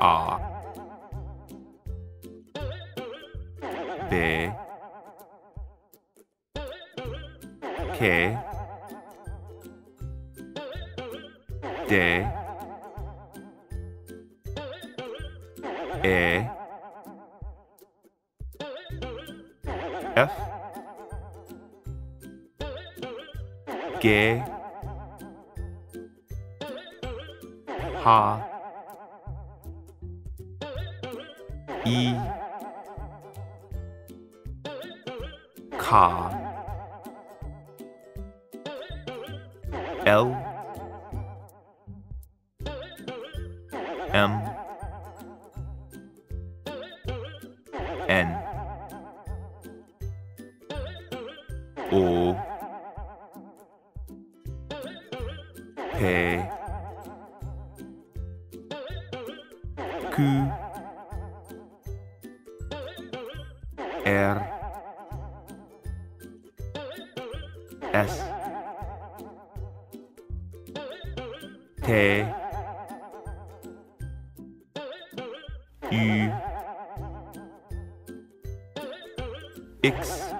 A, B, K, D, E, F, G, H, I, K, L, M, N, O, P, Q, R, S, T, U, X,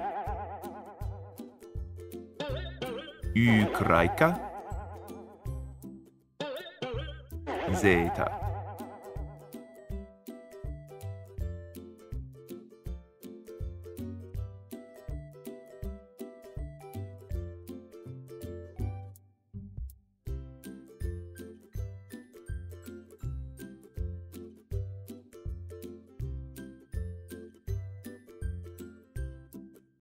Y, Z.